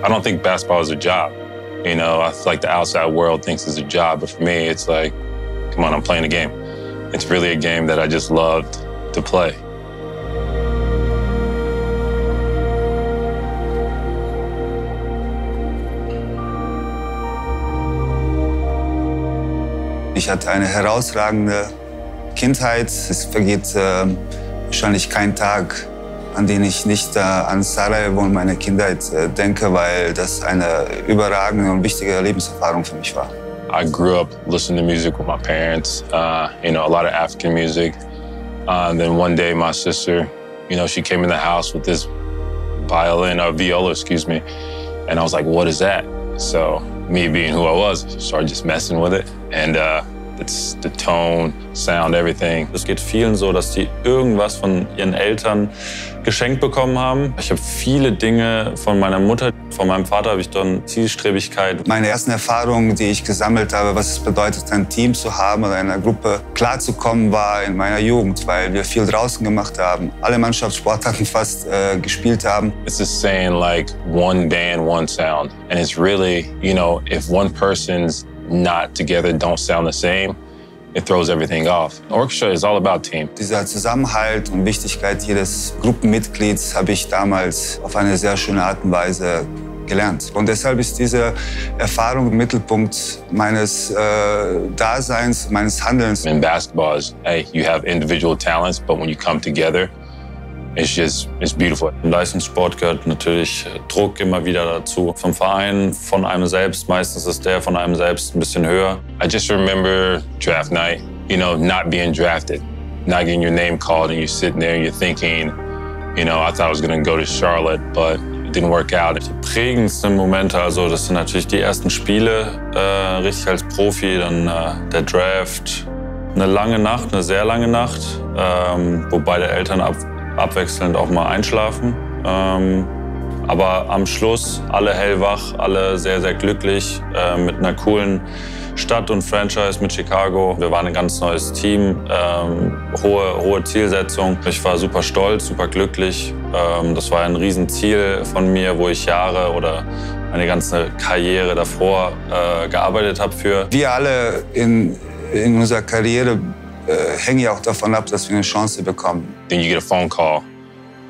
I don't think basketball is a job. You know, I feel like the outside world thinks it's a job, but for me, it's like, come on, I'm playing a game. It's really a game that I just loved to play. Ich hatte eine herausragende Kindheit. Es vergeht wahrscheinlich kein Tag, an den ich nicht an Sarajevo und meine Kindheit denke, weil das eine überragende und wichtige Lebenserfahrung für mich war. I grew up listening to music with my parents, you know, a lot of African music. And then one day my sister, you know, she came in the house with this viola, and I was like, what is that? So me being who I was, started just messing with it. And it's the tone, sound, everything. Es geht vielen so, dass die irgendwas von ihren Eltern geschenkt bekommen haben. Ich habe viele Dinge von meiner Mutter, von meinem Vater habe ich dann Zielstrebigkeit. Meine ersten Erfahrungen, die ich gesammelt habe, was es bedeutet, ein Team zu haben oder in einer Gruppe klarzukommen, war in meiner Jugend, weil wir viel draußen gemacht haben, alle Mannschaftssportarten fast gespielt haben. It's a saying like one band, one sound, and it's really, you know, if one person's not together, don't sound the same, it throws everything off. Orchestra is all about team. Dieser Zusammenhalt und Wichtigkeit jedes Gruppenmitglieds habe ich damals auf eine sehr schöne Art und Weise gelernt. Und deshalb ist diese Erfahrung im Mittelpunkt meines Daseins, meines Handelns. In basketball is, hey, you have individual talents, but when you come together, it's beautiful. Im Leistungssport gehört natürlich Druck immer wieder dazu. Vom Verein, von einem selbst. Meistens ist der von einem selbst ein bisschen höher. I just remember draft night, you know, not being drafted, not getting your name called, and you're sitting there and you're thinking, you know, I thought I was going to go to Charlotte, but it didn't work out. Die prägendsten Momente, also das sind natürlich die ersten Spiele, richtig als Profi, dann der Draft. Eine lange Nacht, eine sehr lange Nacht, wo beide Eltern abwechselnd auch mal einschlafen. Aber am Schluss alle hellwach, alle sehr, sehr glücklich mit einer coolen Stadt und Franchise mit Chicago. Wir waren ein ganz neues Team, hohe Zielsetzung. Ich war super stolz, super glücklich. Das war ein Riesenziel von mir, wo ich Jahre oder meine ganze Karriere davor gearbeitet habe für. Wir alle in unserer Karriere hängen ja auch davon ab, dass wir eine Chance bekommen. Then you get a phone call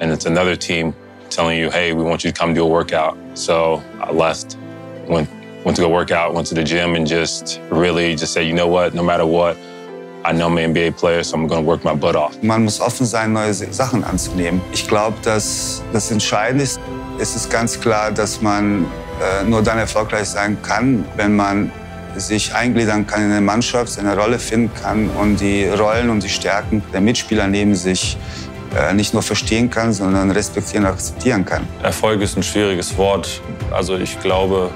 and it's another team telling you, hey, we want you to come do a workout. So I left, went to go work out, went to the gym and just really just said, you know what, no matter what, I know I'm an NBA player, so I'm going to work my butt off. Man muss offen sein, neue Sachen anzunehmen. Ich glaube, dass das Entscheidende ist, es ist ganz klar, dass man nur dann erfolgreich sein kann, wenn man sich eingliedern kann in eine Mannschaft, seine Rolle finden kann und die Rollen und die Stärken der Mitspieler neben sich nicht nur verstehen kann, sondern respektieren und akzeptieren kann. Erfolg ist ein schwieriges Wort. Also ich glaube,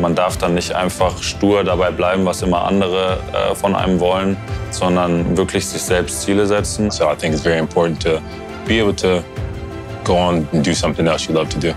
man darf dann nicht einfach stur dabei bleiben, was immer andere von einem wollen, sondern wirklich sich selbst Ziele setzen. So I think it's very important to be able to go on and do something else you love to do.